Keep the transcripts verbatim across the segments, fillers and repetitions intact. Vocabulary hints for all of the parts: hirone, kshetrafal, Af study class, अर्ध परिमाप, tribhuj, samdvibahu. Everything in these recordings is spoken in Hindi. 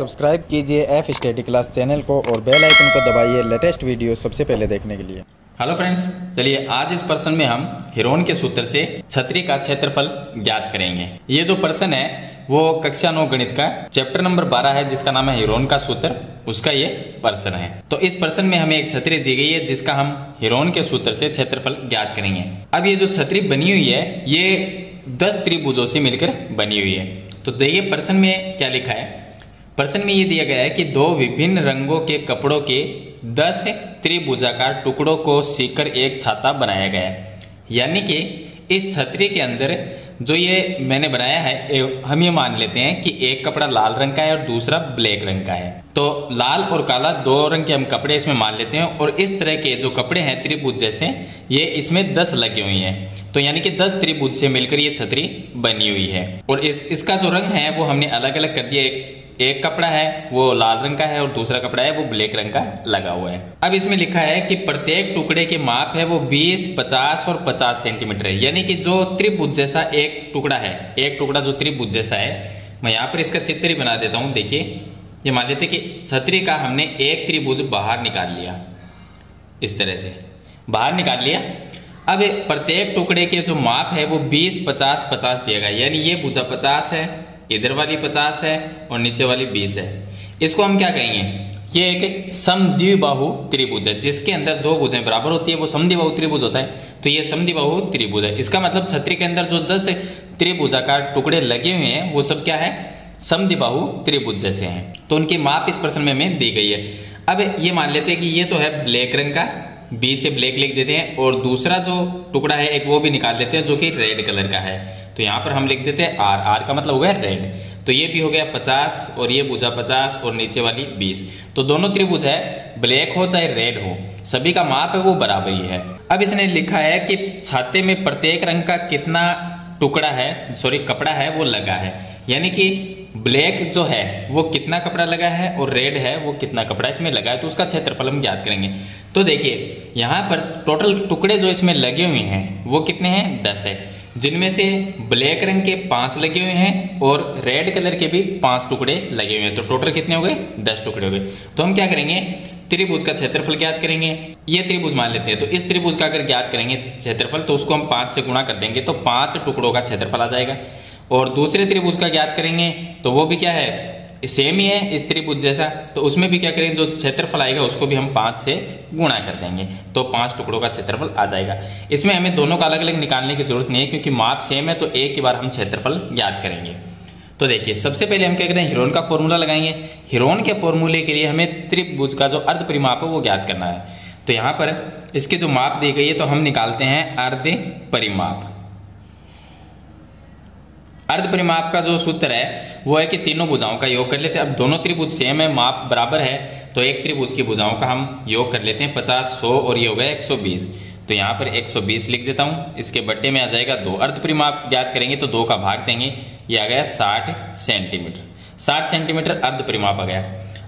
सब्सक्राइब कीजिए एफ स्टडी क्लास चैनल को और बेल आइकन को दबाइए लेटेस्ट वीडियो सबसे पहले देखने के लिए। हेलो फ्रेंड्स, चलिए आज इस प्रश्न में हम हिरोन के सूत्र से छतरी का क्षेत्रफल ज्ञात करेंगे। ये जो प्रश्न है वो कक्षा नौ गणित का चैप्टर नंबर बारह है, जिसका नाम है हिरोन का सूत्र, उसका ये प्रश्न है। तो इस प्रश्न में हमें एक छतरी दी गई है जिसका हम हिरोन के सूत्र से क्षेत्रफल ज्ञात करेंगे। अब ये जो छतरी बनी हुई है ये दस त्रिभुजों से मिलकर बनी हुई है। तो देखिए प्रश्न में क्या लिखा है। प्रश्न में ये दिया गया है कि दो विभिन्न रंगों के कपड़ों के दस त्रिभुजाकार टुकड़ों को सीकर एक छाता बनाया गया है। यानी कि इस छतरी के अंदर जो ये मैंने बनाया है, हम ये मान लेते हैं कि एक कपड़ा लाल रंग का है और दूसरा ब्लैक रंग का है। तो लाल और काला दो रंग के हम कपड़े इसमें मान लेते हैं और इस तरह के जो कपड़े हैं त्रिभुज जैसे, ये इसमें दस लगे हुए हैं। तो यानी कि दस त्रिभुज से मिलकर ये छतरी बनी हुई है और इस, इसका जो रंग है वो हमने अलग अलग कर दिया। एक, एक कपड़ा है वो लाल रंग का है और दूसरा कपड़ा है वो ब्लैक रंग का लगा हुआ है। अब इसमें लिखा है कि प्रत्येक टुकड़े के माप है वो बीस, पचास और पचास सेंटीमीटर है। यानी कि जो त्रिभुज जैसा एक टुकड़ा है, एक टुकड़ा जो त्रिभुज जैसा है, मैं यहाँ पर इसका चित्र ही बना देता हूँ। देखिए ये मान लेते कि छतरी का हमने एक त्रिभुज बाहर निकाल लिया, इस तरह से बाहर निकाल लिया। अब प्रत्येक टुकड़े के जो माप है वो बीस, पचास, पचास दिया गया। यानी ये भुजा पचास है, इधर वाली पचास है और नीचे वाली बीस है। इसको हम क्या कहेंगे, ये एक समद्विबाहु त्रिभुज है जिसके अंदर दो भुजाएं बराबर होती है, वो समद्विबाहु त्रिभुज होता है। तो ये समद्विबाहु त्रिभुज है। इसका मतलब छतरी के अंदर जो दस त्रिभुजाकार टुकड़े लगे हुए हैं वो सब क्या है, समद्विबाहु त्रिभुज जैसे हैं। तो उनकी माप इस प्रश्न में हमें दी गई है। अब ये मान लेते हैं कि ये तो है ब्लैक रंग का, बी से ब्लैक लिख देते हैं और दूसरा जो टुकड़ा है एक वो भी निकाल लेते हैं जो कि रेड कलर का है। तो यहाँ पर हम लिख देते हैं आर, आर का मतलब हो गया रेड। तो ये भी हो गया पचास और ये भुजा पचास और नीचे वाली बीस। तो दोनों त्रिभुज है, ब्लैक हो चाहे रेड हो, सभी का माप है वो बराबर ही है। अब इसने लिखा है कि छाते में प्रत्येक रंग का कितना टुकड़ा है, सॉरी कपड़ा है वो लगा है। यानी कि ब्लैक जो है वो कितना कपड़ा लगा है और रेड है वो कितना कपड़ा इसमें लगा है, तो उसका क्षेत्रफल हम ज्ञात करेंगे। तो देखिए यहाँ पर टोटल टुकड़े जो इसमें लगे हुए हैं वो कितने हैं, दस है, जिनमें से ब्लैक रंग के पांच लगे हुए हैं और रेड कलर के भी पांच टुकड़े लगे हुए हैं। तो टोटल कितने हो गए, दस टुकड़े हो गए। तो हम क्या करेंगे, त्रिभुज का क्षेत्रफल ज्ञात करेंगे। ये त्रिभुज मान लेते हैं, तो इस त्रिभुज का अगर ज्ञात करेंगे क्षेत्रफल तो उसको हम पांच से गुणा कर देंगे, तो पांच टुकड़ों का क्षेत्रफल आ जाएगा। और दूसरे त्रिभुज का ज्ञात करेंगे तो वो भी क्या है, सेम ही है इस त्रिभुज जैसा। तो उसमें भी क्या करेंगे, जो क्षेत्रफल आएगा उसको भी हम पांच से गुणा कर देंगे, तो पांच टुकड़ों का क्षेत्रफल आ जाएगा। इसमें हमें दोनों का अलग अलग निकालने की जरूरत नहीं है क्योंकि माप सेम है, तो एक ही बार हम क्षेत्रफल ज्ञात करेंगे। तो देखिए सबसे पहले हम क्या करें, हिरोन का फॉर्मूला लगाएंगे। हिरोन के फॉर्मूले के लिए हमें त्रिभुज का जो अर्ध परिमाप है वो ज्ञात करना है। तो यहाँ पर इसके जो माप दी गई है तो हम निकालते हैं अर्ध परिमाप। अर्ध परिमाप का जो सूत्र है वो है कि तीनों भुजाओं का योग कर लेते हैं। अब दोनों त्रिभुज सेम है, माप बराबर है, तो एक त्रिभुज की भुजाओं का हम योग कर लेते हैं, पचास, सौ और ये हो गया एक सौ बीस। तो यहाँ पर एक सौ बीस लिख देता हूँ, इसके बट्टे में आ जाएगा दो। अर्ध परिमाप ज्ञात करेंगे तो दो का भाग देंगे, ये आ गया साठ सेंटीमीटर। साठ सेंटीमीटर अर्ध परिमाप आ गया।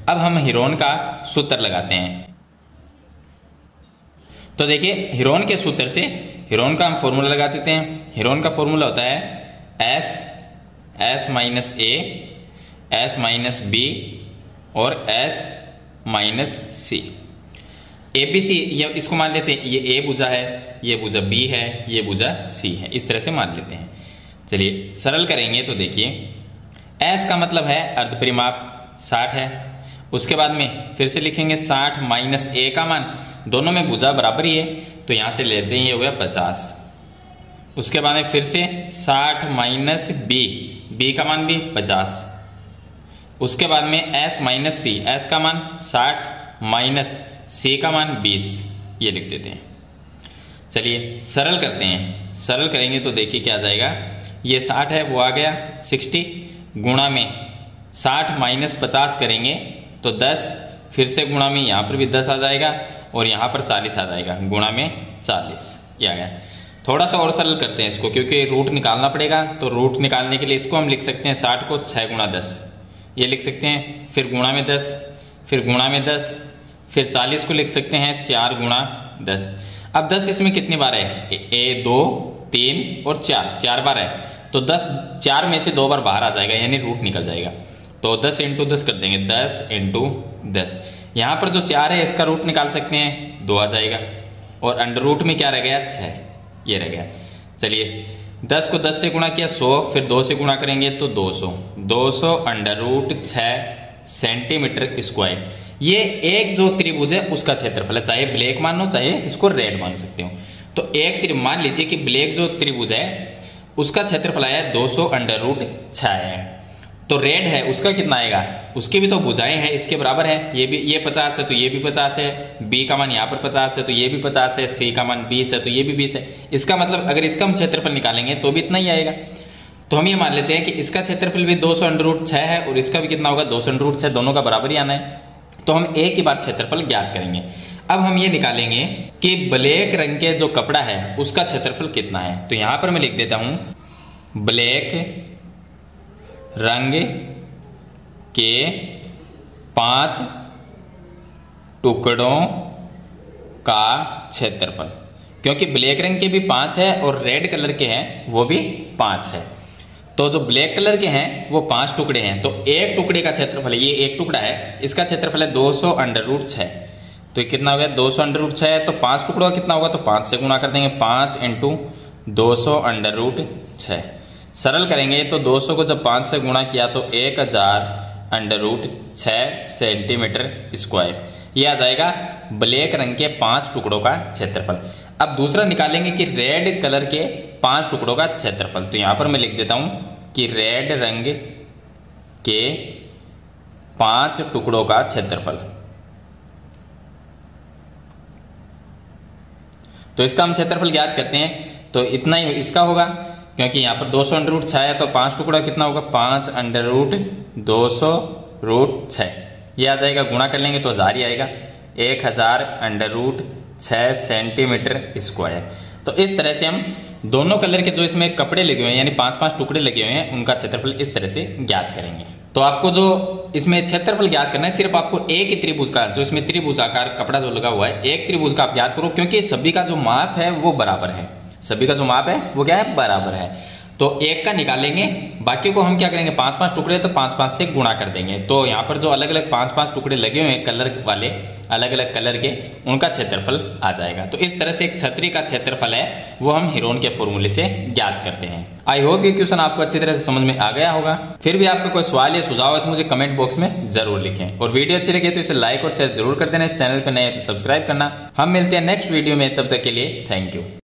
अब हम हिरोन का सूत्र लगाते हैं। तो देखिए हिरोन के सूत्र से हिरोन का हम फॉर्मूला लगा देते हैं। हिरोन का फॉर्मूला होता है S, S minus A, S minus B और S minus C। A B C ये इसको मान लेते हैं, ये A भुजा है, ये भुजा B है, ये भुजा C है, इस तरह से मान लेते हैं। चलिए सरल करेंगे तो देखिए S का मतलब है अर्ध परिमाप साठ है, उसके बाद में फिर से लिखेंगे साठ माइनस A का मान, दोनों में भुजा बराबर ही है तो यहाँ से लेते हैं, ये हो गया पचास। उसके बाद में फिर से साठ माइनस बी, बी का मान भी पचास। उसके बाद में एस माइनस सी, एस का मान साठ माइनस सी का मान बीस, ये लिख देते हैं। चलिए सरल करते हैं। सरल करेंगे तो देखिए क्या आ जाएगा, ये साठ है वो आ गया साठ, गुणा में साठ माइनस पचास करेंगे तो दस, फिर से गुणा में यहाँ पर भी दस आ जाएगा और यहाँ पर चालीस आ जाएगा, गुणा में चालीस, ये आ गया। थोड़ा सा और सरल करते हैं इसको क्योंकि रूट निकालना पड़ेगा। तो रूट निकालने के लिए इसको हम लिख सकते हैं, साठ को छः गुणा दस ये लिख सकते हैं, फिर गुणा में दस, फिर गुणा में दस, फिर चालीस को लिख सकते हैं चार गुणा दस। अब दस इसमें कितनी बार है, ए दो तीन और चार, चार बार है। तो दस चार में से दो बार बाहर आ जाएगा यानी रूट निकल जाएगा। तो दस इंटू दस कर देंगे, दस इंटू दस। यहाँ पर जो चार है इसका रूट निकाल सकते हैं, दो आ जाएगा, और अंडर रूट में क्या रह गया, छः, ये रह गया। चलिए दस को दस से गुणा किया सौ, फिर दो से गुणा करेंगे तो दो सौ, दो सौ अंडर रूट छः सेंटीमीटर स्क्वायर। ये एक जो त्रिभुज है उसका क्षेत्रफल है, चाहे ब्लैक मानो चाहे इसको रेड मान सकते हो। तो एक त्रि मान लीजिए कि ब्लैक जो त्रिभुज है उसका क्षेत्रफल आया दो सौ अंडर रूट छः है, तो रेड है उसका कितना आएगा, उसके भी तो भुजाएं हैं इसके बराबर है, ये भी ये पचास है तो ये भी पचास है, बी का मान यहाँ पर पचास है तो ये भी पचास है, सी का मान बीस है तो ये भी बीस है। इसका मतलब अगर इसका हम क्षेत्रफल निकालेंगे तो भी इतना ही आएगा। तो हम ये मान लेते हैं कि इसका क्षेत्रफल भी दो सौ अंडर रूट छः है और इसका भी कितना होगा दो सौ अंडर रूट छः, दोनों का बराबर ही आना है। तो हम एक ही बार क्षेत्रफल ज्ञात करेंगे। अब हम ये निकालेंगे कि ब्लैक रंग के जो कपड़ा है उसका क्षेत्रफल कितना है। तो यहाँ पर मैं लिख देता हूँ ब्लैक रंग के पांच टुकड़ों का क्षेत्रफल, क्योंकि ब्लैक रंग के भी पांच है और रेड कलर के हैं वो भी पांच है। तो जो ब्लैक कलर के हैं वो पांच टुकड़े हैं, तो एक टुकड़े का क्षेत्रफल है, ये एक टुकड़ा है, इसका क्षेत्रफल है दो सौ अंडर रूट छः। तो कितना हो गया दो सौ अंडर रूट छः, तो पांच टुकड़ों का कितना होगा, तो पांच से गुणा कर देंगे, पांच इंटू दो सौ अंडर रूट छः। सरल करेंगे तो दो सौ को जब पाँच से गुणा किया तो एक हजार अंडर रूट छः सेंटीमीटर स्क्वायर, यह आ जाएगा ब्लैक रंग के पांच टुकड़ों का क्षेत्रफल। अब दूसरा निकालेंगे कि रेड कलर के पांच टुकड़ों का क्षेत्रफल। तो यहाँ पर मैं लिख देता हूँ कि रेड रंग के पांच टुकड़ों का क्षेत्रफल, तो इसका हम क्षेत्रफल ज्ञात करते हैं, तो इतना ही इसका होगा, क्योंकि यहाँ पर दो सौ अंडर रूट छः है तो पांच टुकड़ा कितना होगा, पांच अंडर रूट दो सौ रूट छः, ये आ जाएगा। गुणा कर लेंगे तो हजार ही आएगा, एक हजार अंडर रूट छः सेंटीमीटर स्क्वायर। तो इस तरह से हम दोनों कलर के जो इसमें कपड़े लगे हुए हैं यानी पांच पांच टुकड़े लगे हुए हैं उनका क्षेत्रफल इस तरह से ज्ञात करेंगे। तो आपको जो इसमें क्षेत्रफल ज्ञात करना है, सिर्फ आपको एक ही त्रिभुज का, जो इसमें त्रिभुज आकार कपड़ा जो लगा हुआ है, एक त्रिभुज का आप ज्ञात करो, क्योंकि सभी का जो माप है वो बराबर है, सभी का जो माप है वो क्या है, बराबर है। तो एक का निकालेंगे, बाकी को हम क्या करेंगे, पांच पांच टुकड़े तो पांच पांच से गुणा कर देंगे। तो यहाँ पर जो अलग अलग पांच पांच टुकड़े लगे हुए हैं कलर वाले, अलग अलग कलर के, उनका क्षेत्रफल आ जाएगा। तो इस तरह से एक छतरी का क्षेत्रफल है वो हम हिरोन के फॉर्मूले से ज्ञात करते हैं। आई होप ये क्वेश्चन आपको अच्छी तरह से समझ में आ गया होगा। फिर भी आपका कोई सवाल या सुझाव है तो मुझे कमेंट बॉक्स में जरूर लिखें, और वीडियो अच्छी लगे तो इसे लाइक और शेयर जरूर कर देना। इस चैनल पर नए हैं तो सब्सक्राइब करना। हम मिलते हैं नेक्स्ट वीडियो में, तब तक के लिए थैंक यू।